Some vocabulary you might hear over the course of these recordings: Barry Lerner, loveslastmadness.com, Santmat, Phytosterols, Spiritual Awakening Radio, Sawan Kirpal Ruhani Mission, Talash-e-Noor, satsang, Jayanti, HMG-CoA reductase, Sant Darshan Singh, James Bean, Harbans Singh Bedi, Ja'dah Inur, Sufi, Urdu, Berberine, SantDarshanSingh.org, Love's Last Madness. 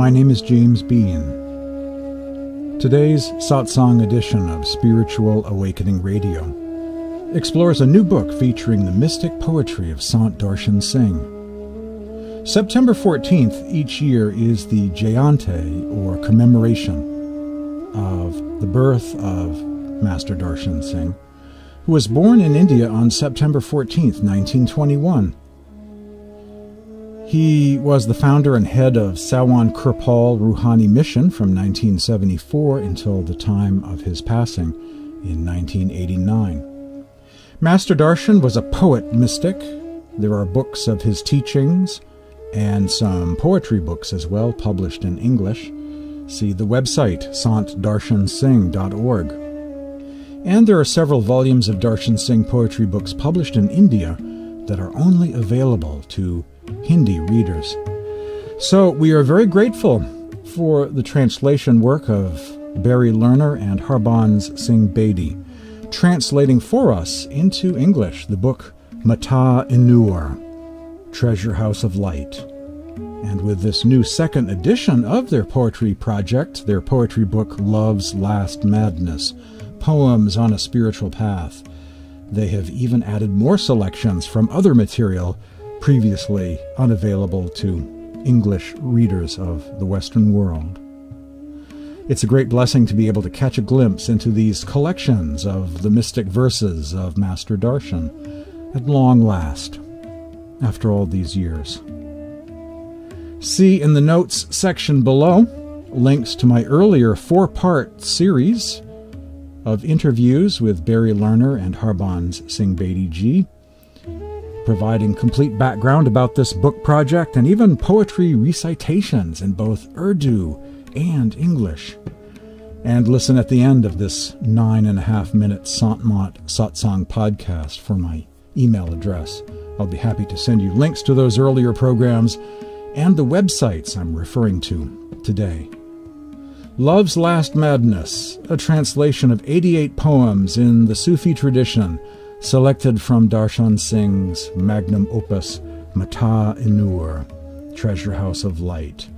My name is James Bean. Today's satsang edition of Spiritual Awakening Radio explores a new book featuring the mystic poetry of Sant Darshan Singh. September 14th each year is the Jayanti, or commemoration, of the birth of Master Darshan Singh, who was born in India on September 14th, 1921. He was the founder and head of Sawan Kirpal Ruhani Mission from 1974 until the time of his passing in 1989. Master Darshan was a poet mystic. There are books of his teachings and some poetry books as well, published in English. See the website, SantDarshanSingh.org. And there are several volumes of Darshan Singh poetry books published in India that are only available to Hindi readers. So we are very grateful for the translation work of Barry Lerner and Harbans Singh Bedi, translating for us into English the book Ja'dah Inur, Treasure House of Light. And with this new second edition of their poetry project, their poetry book Love's Last Madness, Poems on a Spiritual Path, they have even added more selections from other material previously unavailable to English readers of the Western world. It's a great blessing to be able to catch a glimpse into these collections of the mystic verses of Master Darshan at long last, after all these years. See in the notes section below links to my earlier four-part series of interviews with Barry Lerner and Harbans Singh Bedi Ji, providing complete background about this book project and even poetry recitations in both Urdu and English. And listen at the end of this 9.5-minute Santmat satsang podcast for my email address. I'll be happy to send you links to those earlier programs and the websites I'm referring to today. Love's Last Madness, a translation of 88 poems in the Sufi tradition, selected from Darshan Singh's magnum opus, Ja'dah Inur, Treasure House of Light,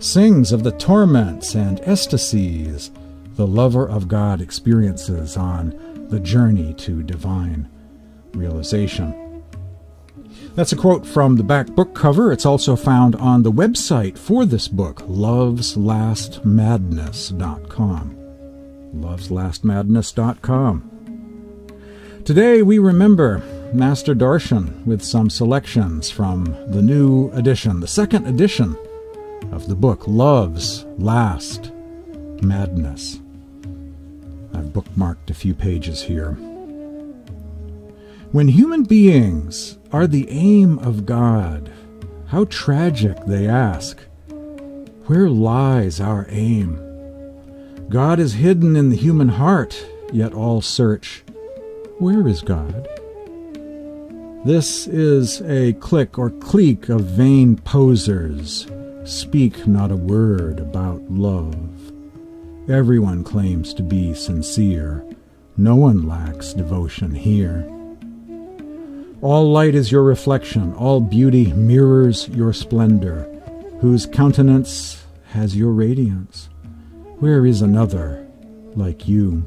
sings of the torments and ecstasies the lover of God experiences on the journey to divine realization. That's a quote from the back book cover. It's also found on the website for this book, loveslastmadness.com. Loveslastmadness.com. Today we remember Master Darshan with some selections from the new edition, the second edition of the book Love's Last Madness. I've bookmarked a few pages here. When human beings are the aim of God, how tragic, they ask, where lies our aim? God is hidden in the human heart, yet all search, where is God? This is a clique or clique of vain posers. Speak not a word about love. Everyone claims to be sincere. No one lacks devotion here. All light is your reflection. All beauty mirrors your splendor. Whose countenance has your radiance? Where is another like you?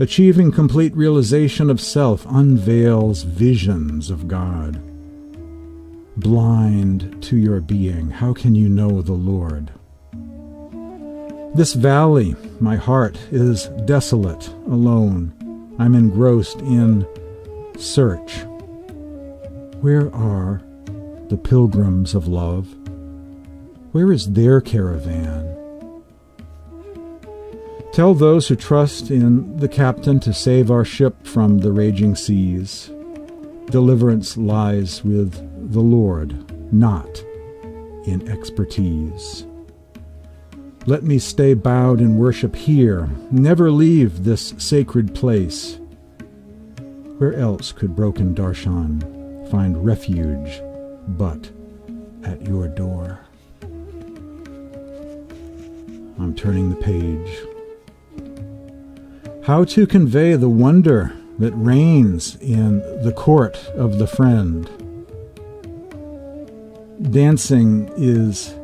Achieving complete realization of self unveils visions of God. Blind to your being, how can you know the Lord? This valley, my heart, is desolate, alone. I'm engrossed in search. Where are the pilgrims of love? Where is their caravan? Tell those who trust in the captain to save our ship from the raging seas. Deliverance lies with the Lord, not in expertise. Let me stay bowed in worship here, never leave this sacred place. Where else could broken Darshan find refuge but at your door? I'm turning the page. How to convey the wonder that reigns in the court of the friend? Dancing is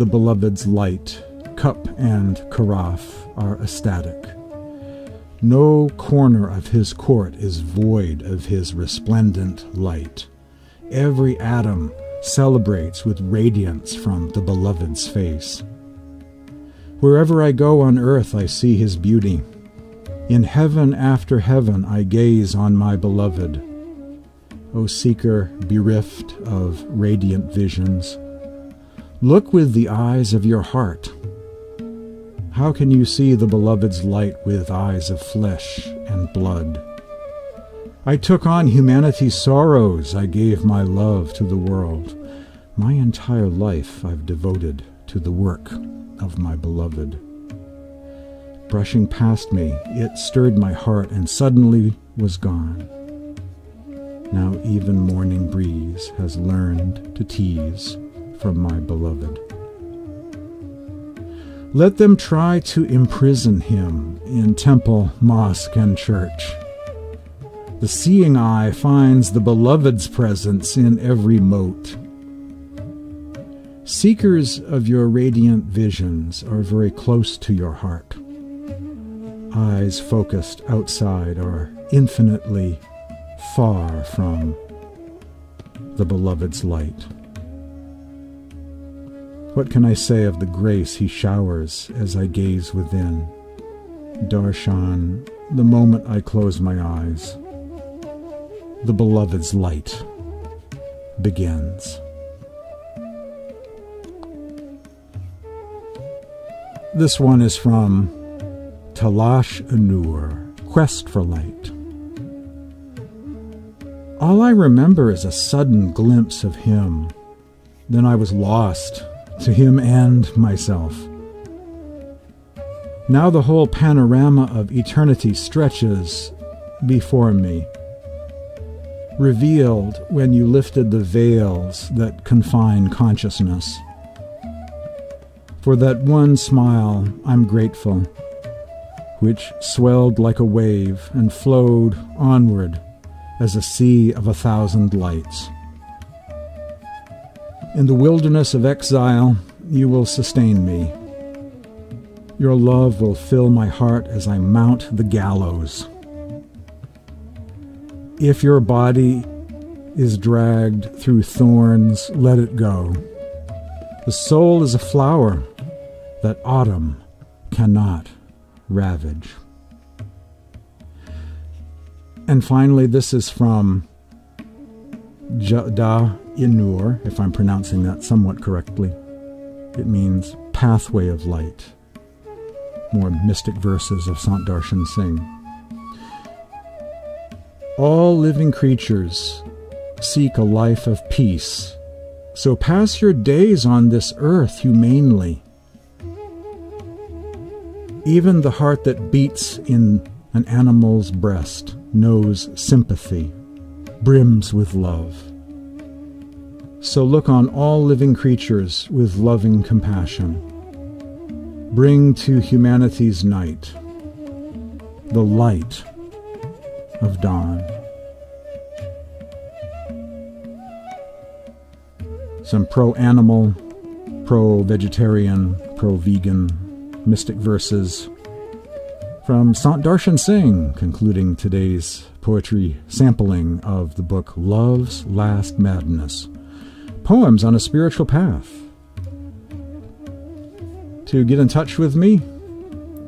The beloved's light, cup and carafe are ecstatic. No corner of his court is void of his resplendent light. Every atom celebrates with radiance from the beloved's face. Wherever I go on earth, I see his beauty. In heaven after heaven, I gaze on my beloved. O seeker bereft of radiant visions, look with the eyes of your heart. How can you see the beloved's light with eyes of flesh and blood? I took on humanity's sorrows. I gave my love to the world. My entire life I've devoted to the work of my beloved. Brushing past me, it stirred my heart and suddenly was gone. Now even morning breeze has learned to tease from my beloved. Let them try to imprison him in temple, mosque, and church. The seeing eye finds the beloved's presence in every mote. Seekers of your radiant visions are very close to your heart. Eyes focused outside are infinitely far from the beloved's light. What can I say of the grace he showers as I gaze within? Darshan, the moment I close my eyes, the beloved's light begins. This one is from Talash-e-Noor, Quest for Light. All I remember is a sudden glimpse of him. Then I was lost to him and myself. Now the whole panorama of eternity stretches before me, revealed when you lifted the veils that confine consciousness. For that one smile, I'm grateful, which swelled like a wave and flowed onward as a sea of 1,000 lights. In the wilderness of exile, you will sustain me. Your love will fill my heart as I mount the gallows. If your body is dragged through thorns, let it go. The soul is a flower that autumn cannot ravage. And finally, this is from Ja'dah Inur, if I'm pronouncing that somewhat correctly. It means pathway of light. More mystic verses of Sant Darshan Singh. All living creatures seek a life of peace, so pass your days on this earth humanely. Even the heart that beats in an animal's breast knows sympathy, brims with love. So look on all living creatures with loving compassion. Bring to humanity's night the light of dawn. Some pro-animal, pro-vegetarian, pro-vegan mystic verses from Sant Darshan Singh, concluding today's poetry sampling of the book Love's Last Madness, Poems on a Spiritual Path. To get in touch with me,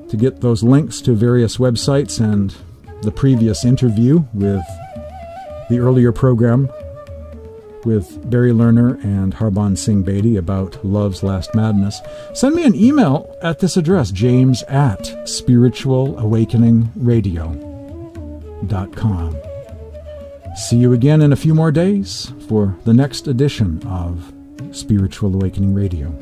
to get those links to various websites and the previous interview with the earlier program with Barry Lerner and Harbans Singh Bedi about Love's Last Madness, send me an email at this address, james@spiritualawakeningradio.com. See you again in a few more days for the next edition of Spiritual Awakening Radio.